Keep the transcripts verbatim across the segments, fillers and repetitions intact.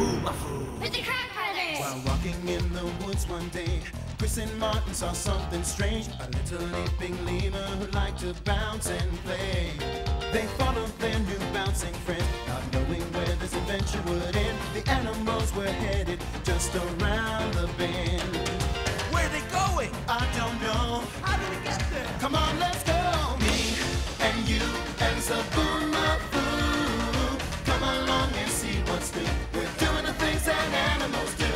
Zoboomafoo with the Kratt Brothers. While walking in the woods one day, Chris and Martin saw something strange. A little leaping lemur who liked to bounce and play. They followed their new bouncing friend, not knowing where this adventure would end. The animals were headed just around the bend. Where are they going? I don't know. How do we get there? Come on, let's go. Me and you and Zoboomafoo, come along and see what's new. We're doing the things that animals do.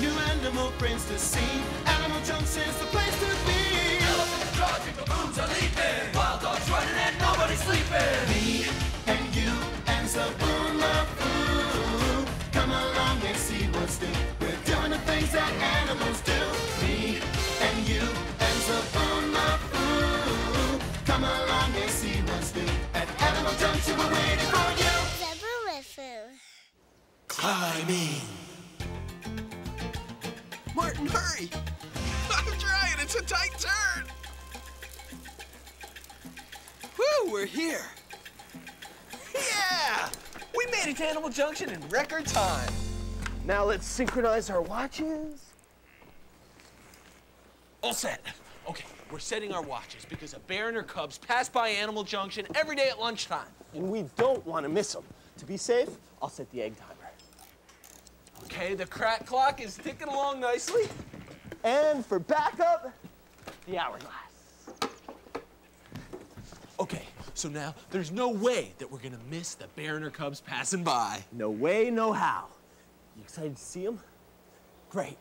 New animal friends to see. Animal Junction's the place to be. Elephants are charging, baboons are leaping, wild dogs running and nobody's sleeping. Me and you and Zoboomafoo, come along and see what's new. We're doing the things that animals do. Me and you and Zoboomafoo, come along and see what's new. At Animal Junction we're waiting for you. Zoboomafoo. Climbing. Martin, hurry! I'm trying, it's a tight turn! Woo, we're here! Yeah! We made it to Animal Junction in record time! Now let's synchronize our watches. All set. Okay, we're setting our watches because a bear and her cubs pass by Animal Junction every day at lunchtime. And we don't want to miss them. To be safe, I'll set the egg timer. Okay, the Kratt clock is ticking along nicely. And for backup, the hourglass. Okay, so now there's no way that we're gonna miss the bear and her cubs passing by. No way, no how. You excited to see them? Great.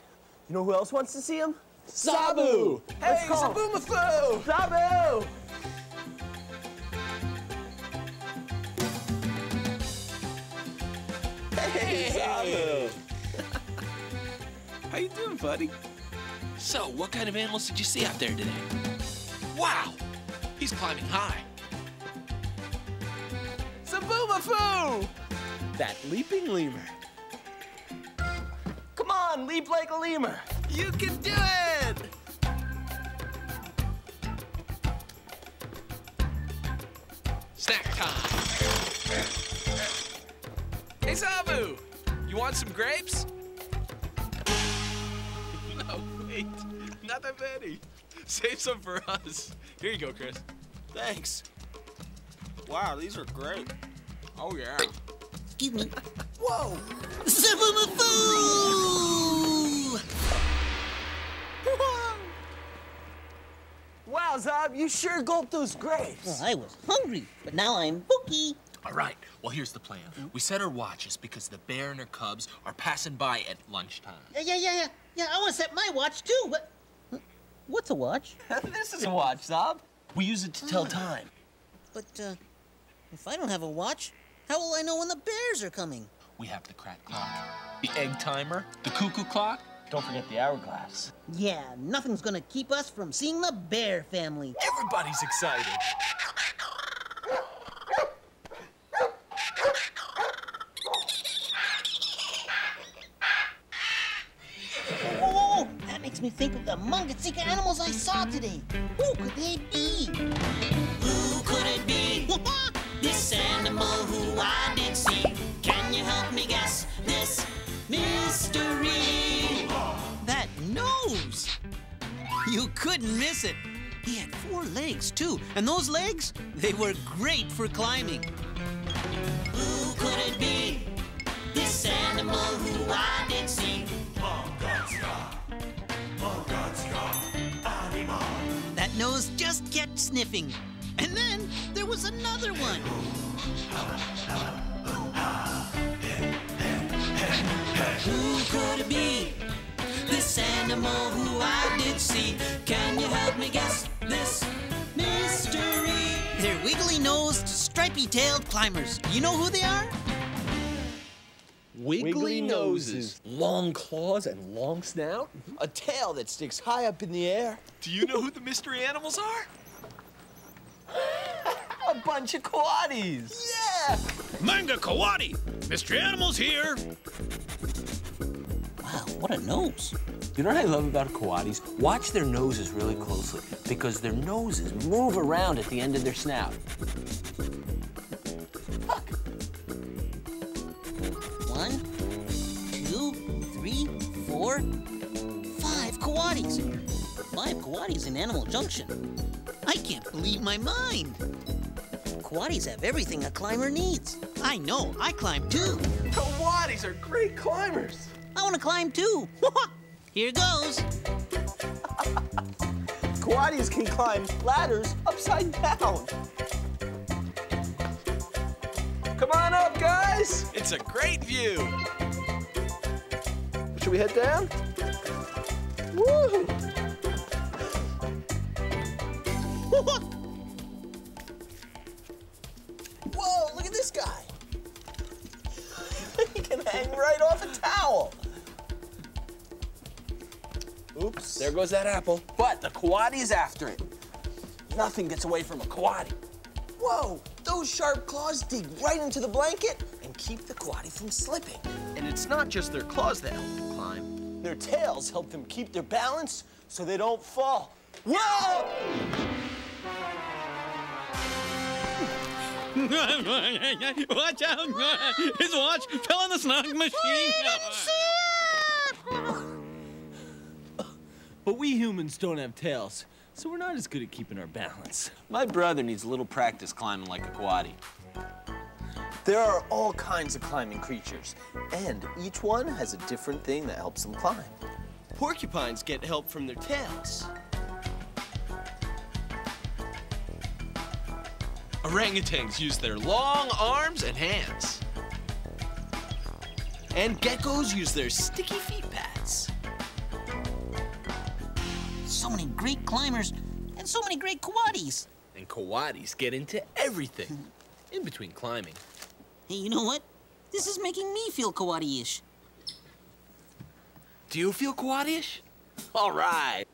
You know who else wants to see them? Zoboo! Hey, Zoboomafoo! Zoboo! Hey, Zoboo! How you doing, buddy? So, what kind of animals did you see out there today? Wow! He's climbing high. Zoboomafoo! That leaping lemur. Come on, leap like a lemur. You can do it! Snack time. Hey, Zoboo! You want some grapes? No, wait. Not that many. Save some for us. Here you go, Chris. Thanks. Wow, these are great. Oh, yeah. Excuse me. Whoa! Zoboomafoo! Wow, Zob, you sure gulped those grapes. Well, I was hungry, but now I'm hooky. All right, well, here's the plan. Mm-hmm. We set our watches because the bear and her cubs are passing by at lunchtime. Yeah, yeah, yeah, yeah. Yeah, I want to set my watch, too. What? What's a watch? This is a watch, Zob. We use it to tell time. But uh, if I don't have a watch, how will I know when the bears are coming? We have the Kratt clock, the egg timer, the cuckoo clock. Don't forget the hourglass. Yeah, nothing's going to keep us from seeing the bear family. Everybody's excited. Me think of the mongooseika animals I saw today. Who could they be? Who could it be? This animal who I did see. Can you help me guess this mystery? That nose! You couldn't miss it. He had four legs too, and those legs, they were great for climbing. Who could it be? This animal who I did see. That nose just kept sniffing. And then there was another one. Who could it be? This animal who I did see. Can you help me guess this mystery? They're wiggly-nosed, stripy-tailed climbers. You know who they are? Wiggly, wiggly noses, long claws and long snout, a tail that sticks high up in the air. Do you know who the mystery animals are? A bunch of coatis. Yeah! Manga coati! Mystery animals here! Wow, what a nose. You know what I love about coatis? Watch their noses really closely because their noses move around at the end of their snout. One, three, four, five coatis. Five coatis in Animal Junction. I can't believe my mind. Coatis have everything a climber needs. I know, I climb too. Coatis are great climbers. I want to climb too. Here goes. Coatis can climb ladders upside down. Come on up, guys. It's a great view. Should we head down? Woo! Whoa, look at this guy. He can hang right off a towel. Oops, there goes that apple. But the coati's after it. Nothing gets away from a coati. Whoa, those sharp claws dig right into the blanket and keep the coati from slipping. And it's not just their claws that help them climb. Their tails help them keep their balance so they don't fall. Whoa! Watch out! Whoa! His watch fell in the snug machine. We didn't see it. But we humans don't have tails, so we're not as good at keeping our balance. My brother needs a little practice climbing like a coati. There are all kinds of climbing creatures, and each one has a different thing that helps them climb. Porcupines get help from their tails. Orangutans use their long arms and hands. And geckos use their sticky feet pads. So many great climbers and so many great coatis. And coatis get into everything in between climbing. Hey, you know what? This is making me feel coati-ish. Do you feel coati-ish? All right.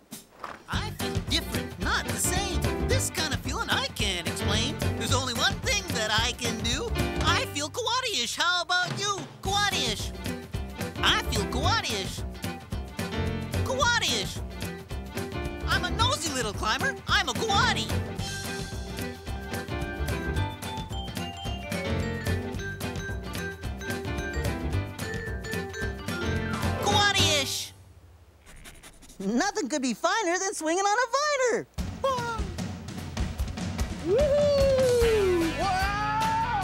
I feel different, not the same. This kind of feeling I can't explain. There's only one thing that I can do. I feel coati-ish. How about you? Coati-ish. I feel coati-ish. Coati-ish. I'm a nosy little climber. I'm a coati. Nothing could be finer than swinging on a viner. Ah. Woohoo!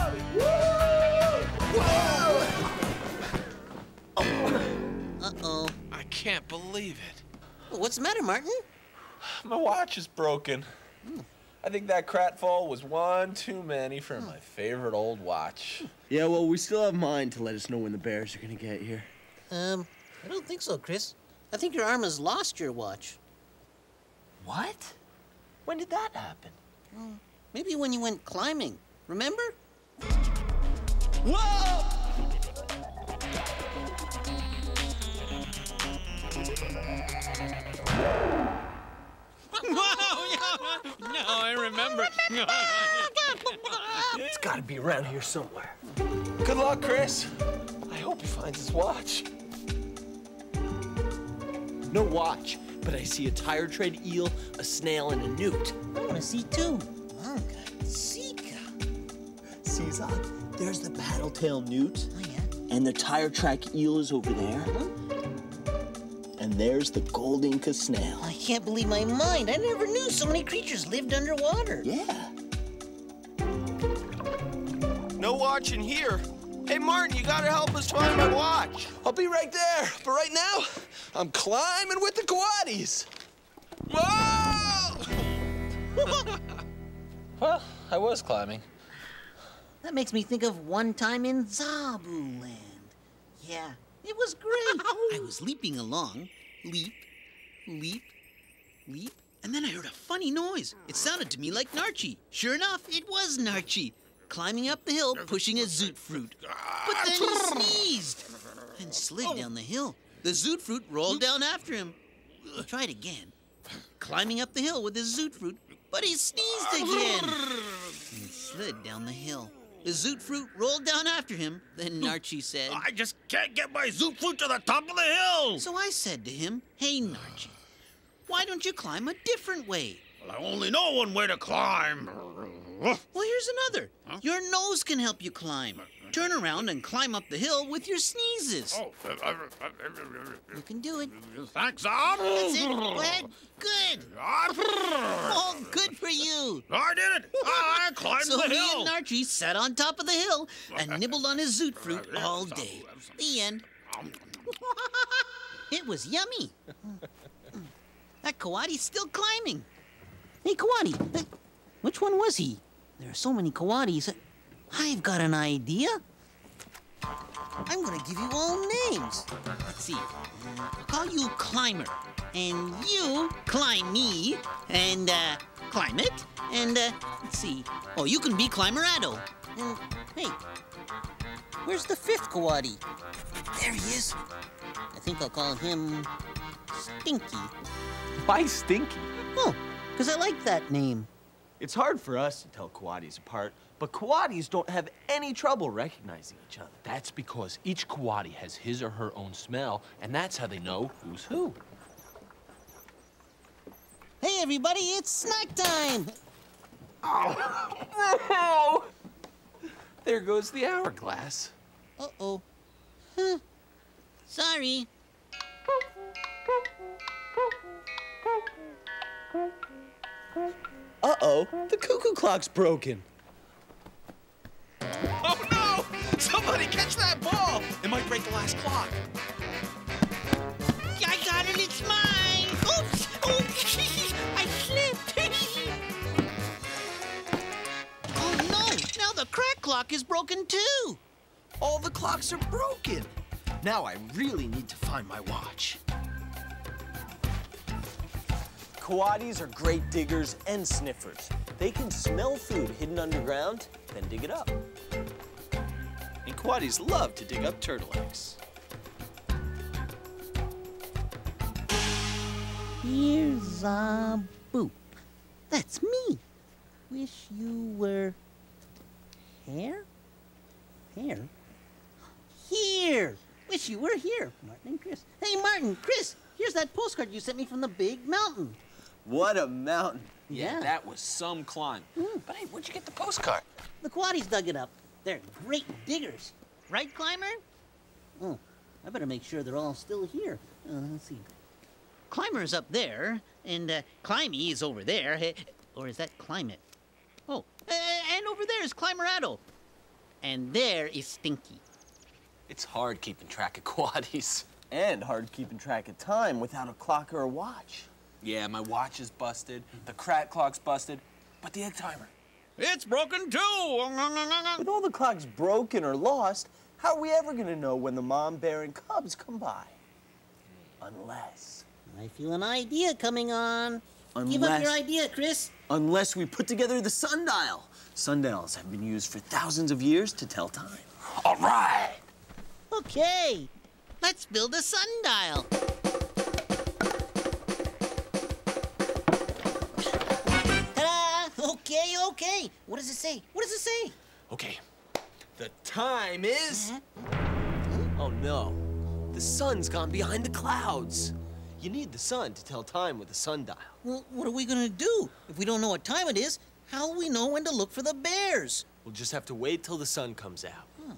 Wow! Woo! Whoa! Oh. Uh-oh. I can't believe it. What's the matter, Martin? My watch is broken. Mm. I think that Kratt fall was one too many for mm. my favorite old watch. Yeah, well, we still have mine to let us know when the bears are gonna get here. Um, I don't think so, Chris. I think your arm has lost your watch. What? When did that happen? Well, maybe when you went climbing. Remember? Whoa! Whoa! No, I remember. It's got to be around here somewhere. Good luck, Chris. I hope he finds his watch. No watch, but I see a tire tread eel, a snail, and a newt. I want to see two. Manga, Zika. Zaza, there's the paddle-tail newt. Oh, yeah. And the tire track eel is over there. Huh? And there's the gold Inca snail. I can't believe my mind. I never knew so many creatures lived underwater. Yeah. No watch in here. Hey, Martin, you gotta help us find my watch. I'll be right there, but right now, I'm climbing with the coatis. Whoa! Well, I was climbing. That makes me think of one time in Zoboo Land. Yeah, it was great. I was leaping along, leap, leap, leap, and then I heard a funny noise. It sounded to me like Narshi. Sure enough, it was Narshi. Climbing up the hill, pushing a zoot fruit. But then he sneezed and slid down the hill. The zoot fruit rolled down after him. He tried again, climbing up the hill with his zoot fruit, but he sneezed again and slid down the hill. The zoot fruit rolled down after him. Then Narshi said, I just can't get my zoot fruit to the top of the hill. So I said to him, hey, Narshi, why don't you climb a different way? Well, I only know one way to climb. Well, here's another. Huh? Your nose can help you climb. Turn around and climb up the hill with your sneezes. Oh. You can do it. Thanks. That's it. Go ahead. Good. Oh, good for you. I did it. I climbed so the hill. So he and Narshi sat on top of the hill and nibbled on his zoot fruit all day. The end. It was yummy. That coati's still climbing. Hey, coati, which one was he? There are so many coatis. I've got an idea. I'm gonna give you all names. Let's see. I'll call you Climber. And you climb me. And, uh, climb it. And, uh, let's see. Oh, you can be Climberado. And, hey, where's the fifth coati? There he is. I think I'll call him Stinky. Why Stinky? Oh, because I like that name. It's hard for us to tell coatis apart, but coatis don't have any trouble recognizing each other. That's because each coati has his or her own smell, and that's how they know who's who. Hey, everybody, it's snack time! Oh, no! There goes the hourglass. Uh-oh. Huh. Sorry. Uh-oh, the cuckoo clock's broken. Oh, no! Somebody catch that ball! It might break the last clock. I got it, it's mine! Oops! Oops! I slipped! Oh, no! Now the crack clock is broken, too! All the clocks are broken! Now I really need to find my watch. Coatis are great diggers and sniffers. They can smell food hidden underground, then dig it up. And coatis love to dig up turtle eggs. Here's a boop. That's me. Wish you were here? Here? Here. Wish you were here, Martin and Chris. Hey, Martin, Chris, here's that postcard you sent me from the big mountain. What a mountain. Yeah, yeah, that was some climb. Mm. But hey, where'd you get the postcard? The coatis dug it up. They're great diggers. Right, Climber? Oh, I better make sure they're all still here. Uh, let's see. Climber's up there, and uh, Climby is over there. Hey, or is that Climate? Oh, uh, and over there is Climberado. And there is Stinky. It's hard keeping track of coatis. And hard keeping track of time without a clock or a watch. Yeah, my watch is busted, the Kratt clock's busted, but the egg timer. It's broken too! When all the clocks broken or lost, how are we ever gonna know when the mom bear and cubs come by? Unless... I feel an idea coming on. Unless... Give up your idea, Chris. Unless we put together the sundial. Sundials have been used for thousands of years to tell time. All right! Okay, let's build a sundial. Okay, okay. What does it say? What does it say? Okay. The time is... Uh-huh. Oh, no. The sun's gone behind the clouds. You need the sun to tell time with a sundial. Well, what are we gonna do? If we don't know what time it is, how will we know when to look for the bears? We'll just have to wait till the sun comes out. Hmm.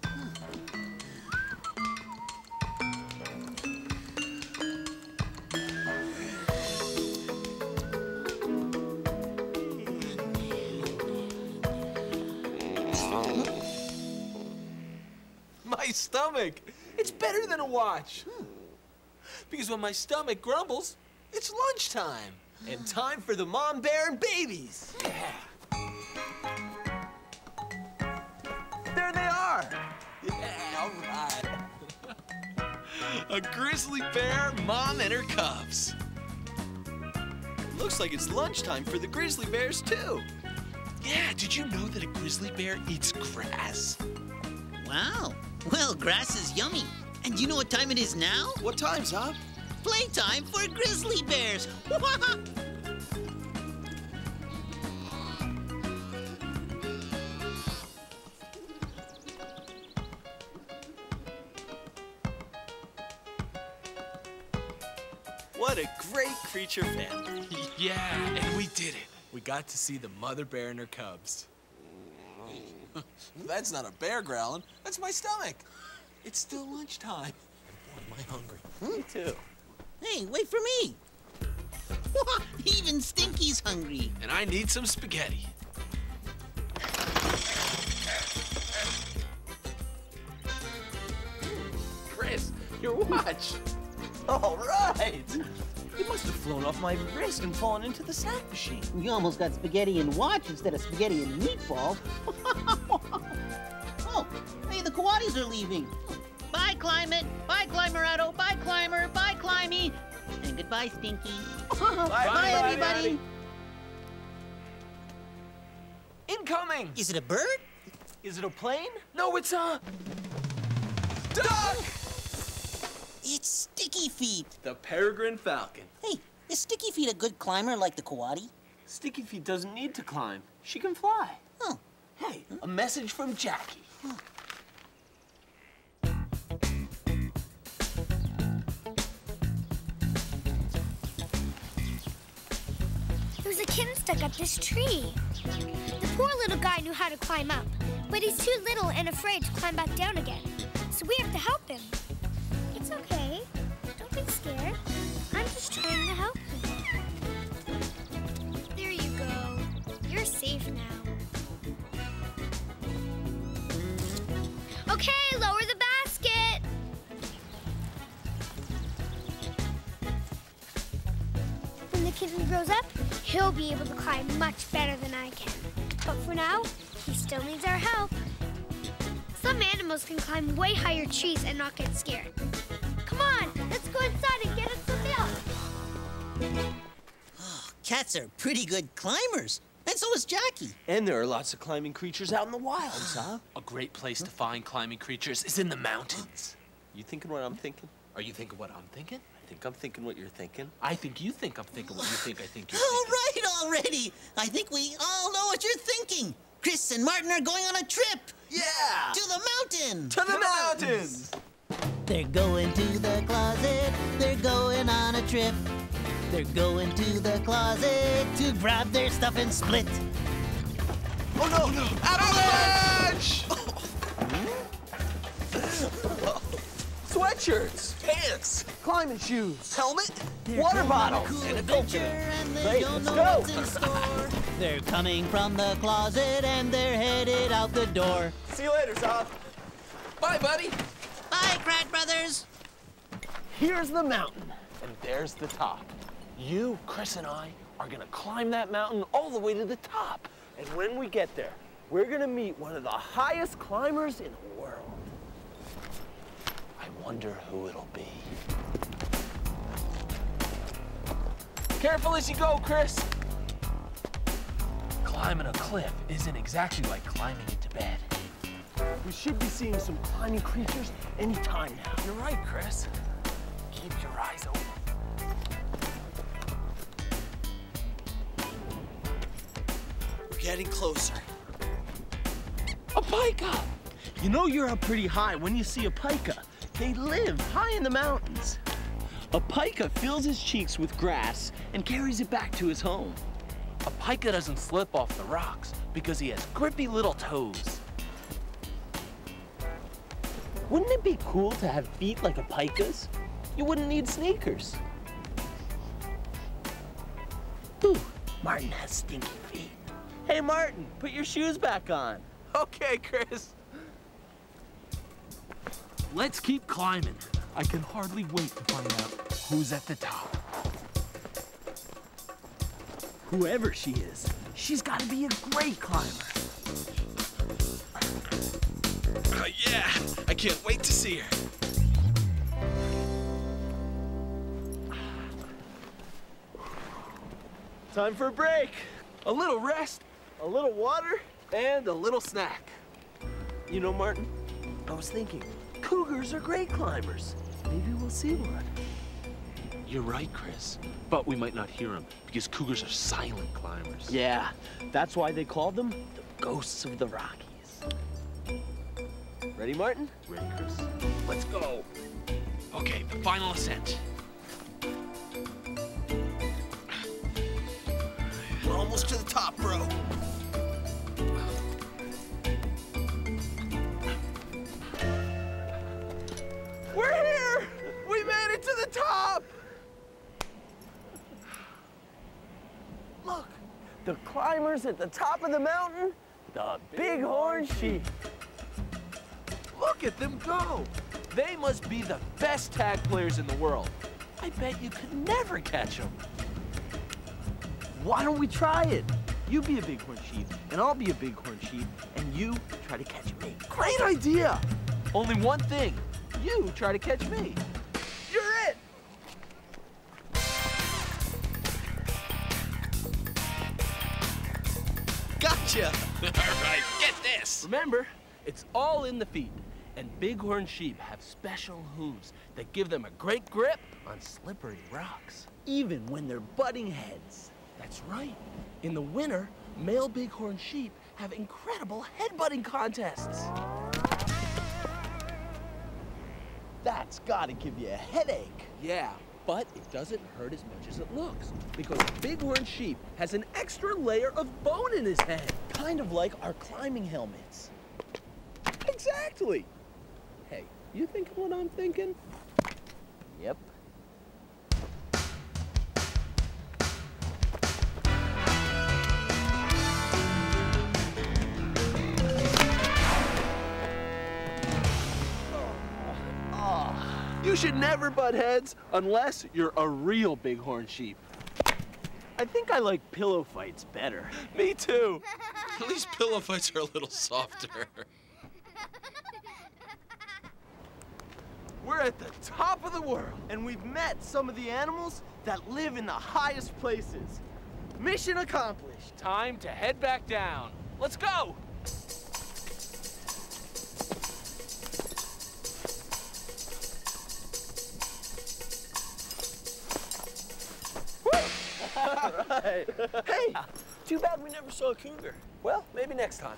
My stomach. It's better than a watch. Hmm. Because when my stomach grumbles, it's lunchtime. And time for the mom bear and babies. Yeah. There they are. Yeah, all right. A grizzly bear, mom, and her cubs. Looks like it's lunchtime for the grizzly bears, too. Yeah, did you know that a grizzly bear eats grass? Wow. Well, grass is yummy. And you know what time it is now? What time's up? Playtime for grizzly bears. What a great creature family. Yeah, and we did it. We got to see the mother bear and her cubs. That's not a bear growling. That's my stomach. It's still lunchtime. Boy, am I hungry. Hmm? Me too. Hey, wait for me. Even Stinky's hungry. And I need some spaghetti. Chris, your watch. All right. It must have flown off my wrist and fallen into the snack machine. You almost got spaghetti and watch instead of spaghetti and meatballs. Oh, hey, the coatis are leaving. Bye, Climate. Bye, Climerado. Bye, Climber. Bye, Climey. And goodbye, Stinky. Bye, bye, bye, everybody. Incoming! Is it a bird? Is it a plane? No, it's a... duck! It's Sticky Feet. The peregrine falcon. Hey, is Sticky Feet a good climber like the coati? Sticky Feet doesn't need to climb. She can fly. Huh. Hey, hmm? A message from Jackie. Huh. There's a kitten stuck up this tree. The poor little guy knew how to climb up, but he's too little and afraid to climb back down again. So we have to help him. It's okay. Don't be scared. I'm just trying to help you. There you go. You're safe now. Okay, lower the basket. When the kitten grows up, he'll be able to climb much better than I can. But for now, he still needs our help. Some animals can climb way higher trees and not get scared. Come on, let's go inside and get us some milk. Oh, cats are pretty good climbers, and so is Jackie. And there are lots of climbing creatures out in the wilds, huh? A great place to find climbing creatures is in the mountains. You thinking what I'm thinking? Are you thinking what I'm thinking? I think I'm thinking what you're thinking. I think you think I'm thinking what you think I think you're thinking. All right already! I think we all know what you're thinking. Chris and Martin are going on a trip. Yeah! To the mountain! To the mountains! They're going to the closet. They're going on a trip. They're going to the closet to grab their stuff and split. Oh, no! no. Avalanche! Oh. Sweatshirts! Pants! Climbing shoes! Helmet! They're water bottles! Cool and a coconut! And they right, don't know go. What's in store. They're coming from the closet and they're headed out the door. See you later, Zaza. Bye, buddy. Bye, Kratt Brothers. Here's the mountain, and there's the top. You, Chris, and I are gonna climb that mountain all the way to the top. And when we get there, we're gonna meet one of the highest climbers in the world. I wonder who it'll be. Careful as you go, Chris. Climbing a cliff isn't exactly like climbing into bed. We should be seeing some climbing creatures any time now. You're right, Chris. Keep your eyes open. We're getting closer. A pika! You know you're up pretty high when you see a pika. They live high in the mountains. A pika fills his cheeks with grass and carries it back to his home. A pika doesn't slip off the rocks because he has grippy little toes. Wouldn't it be cool to have feet like a pika's? You wouldn't need sneakers. Ooh, Martin has stinky feet. Hey, Martin, put your shoes back on. Okay, Chris. Let's keep climbing. I can hardly wait to find out who's at the top. Whoever she is, she's got to be a great climber. Uh, yeah, I can't wait to see her. Time for a break. A little rest, a little water, and a little snack. You know, Martin, I was thinking, cougars are great climbers. Maybe we'll see one. You're right, Chris, but we might not hear them because cougars are silent climbers. Yeah, that's why they called them the ghosts of the Rockies. Ready, Martin? Ready, Chris. Let's go. Okay, the final ascent. We're almost to the top, bro. the climbers at the top of the mountain, the bighorn sheep. Look at them go. They must be the best tag players in the world. I bet you could never catch them. Why don't we try it? You be a bighorn sheep, and I'll be a bighorn sheep, and you try to catch me. Great idea! Only one thing. You try to catch me. You're it! Gotcha! All right, get this! Remember, it's all in the feet, and bighorn sheep have special hooves that give them a great grip on slippery rocks, even when they're butting heads. That's right. In the winter, male bighorn sheep have incredible headbutting contests. That's gotta give you a headache. Yeah, but it doesn't hurt as much as it looks because bighorn sheep has an extra layer of bone in his head. Kind of like our climbing helmets. Exactly. Hey, you think of what I'm thinking? Yep. You should never butt heads unless you're a real bighorn sheep. I think I like pillow fights better. Me too. At least pillow fights are a little softer. We're at the top of the world, and we've met some of the animals that live in the highest places. Mission accomplished. Time to head back down. Let's go. Hey, too bad we never saw a cougar. Well, maybe next time.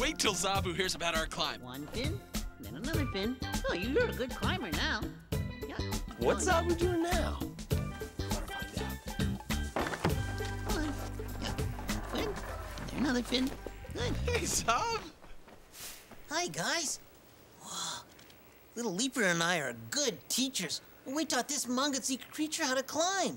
Wait till Zoboo hears about our climb. One pin, then another pin. Oh, you're a good climber now. Yeah. What's oh, Zoboo doing now? Gotta find out. One, yeah. Pin, then another pin. Good. Hey, Zob. Hi, guys. Little Leaper and I are good teachers. We taught this mongoloid creature how to climb.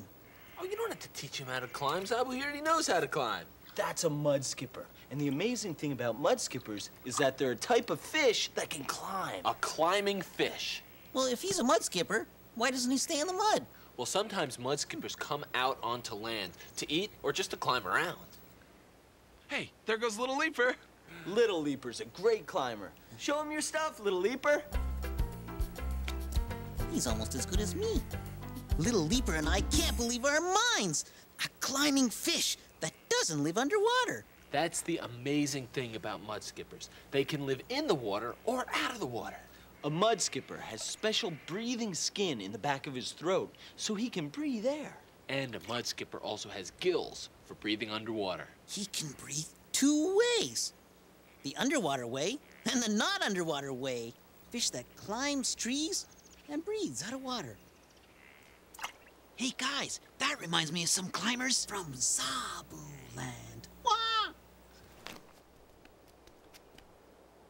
Oh, you don't have to teach him how to climb, Zabu. He already knows how to climb. That's a mud skipper. And the amazing thing about mud skippers is that they're a type of fish that can climb. A climbing fish. Well, if he's a mud skipper, why doesn't he stay in the mud? Well, sometimes mud skippers come out onto land to eat or just to climb around. Hey, there goes Little Leaper. Little Leaper's a great climber. Show him your stuff, Little Leaper. He's almost as good as me. Little Leaper and I can't believe our minds. A climbing fish that doesn't live underwater. That's the amazing thing about mud skippers. They can live in the water or out of the water. A mud skipper has special breathing skin in the back of his throat so he can breathe air. And a mud skipper also has gills for breathing underwater. He can breathe two ways. The underwater way and the not underwater way. Fish that climbs trees and breathes out of water. Hey guys, that reminds me of some climbers from Zoboo Land. Wah!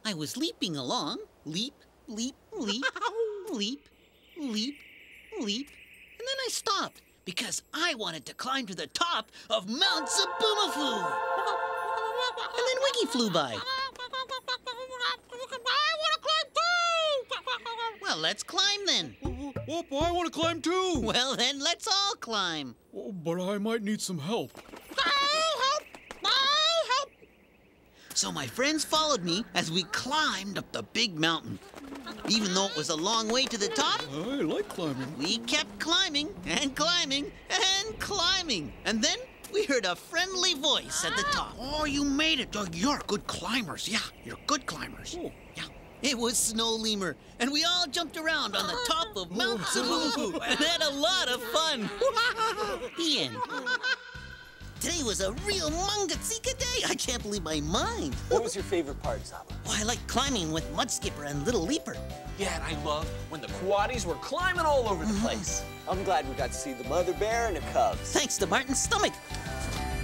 I was leaping along, leap, leap, leap, leap, leap, leap, and then I stopped because I wanted to climb to the top of Mount Zoboomafoo. And then Wiggy flew by. Well, let's climb then. Oh, oh, I want to climb too. Well, then let's all climb. Oh, but I might need some help. I help! I help! So my friends followed me as we climbed up the big mountain. Even though it was a long way to the top, I like climbing. We kept climbing and climbing and climbing. And then we heard a friendly voice at the top. Oh, you made it. Oh, you're good climbers. Yeah, you're good climbers. Oh. Yeah. It was Snow Lemur, and we all jumped around on the top of Mount Zoboomafoo and had a lot of fun. The end. Today was a real mongoloid day. I can't believe my mind. What was your favorite part, Zoboo? Oh, I liked climbing with Mud Skipper and Little Leaper. Yeah, and I loved when the coatis were climbing all over the mm-hmm. place. I'm glad we got to see the mother bear and the cubs. Thanks to Martin's stomach.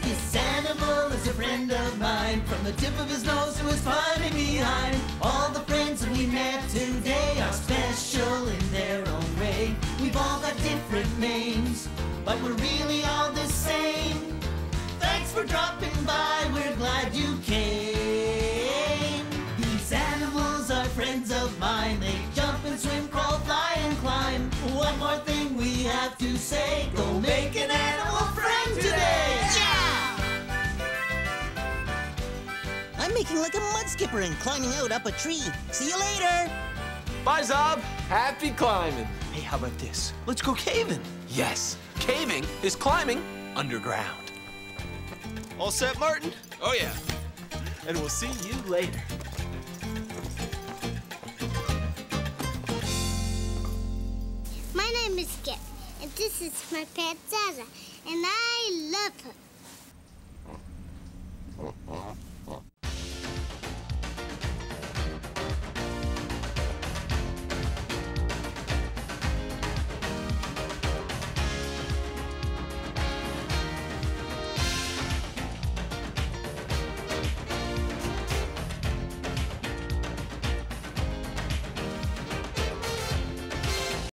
This animal is a friend of mine, from the tip of his nose to his funny behind. All the friends that we met today are special in their own way. but we're really all the same. Thanks for dropping by, we're glad you came. These animals are friends of mine. They jump and swim, crawl, fly, and climb. One more thing we have to say: go make an animal friend today! Yeah! I'm making like a mud skipper and climbing out up a tree. See you later! Bye, Zob. Happy climbing. Hey, how about this? Let's go caving. Yes. Caving is climbing underground. All set, Martin? Oh, yeah. And we'll see you later. My name is Skip, and this is my pet, Zaza, and I love her.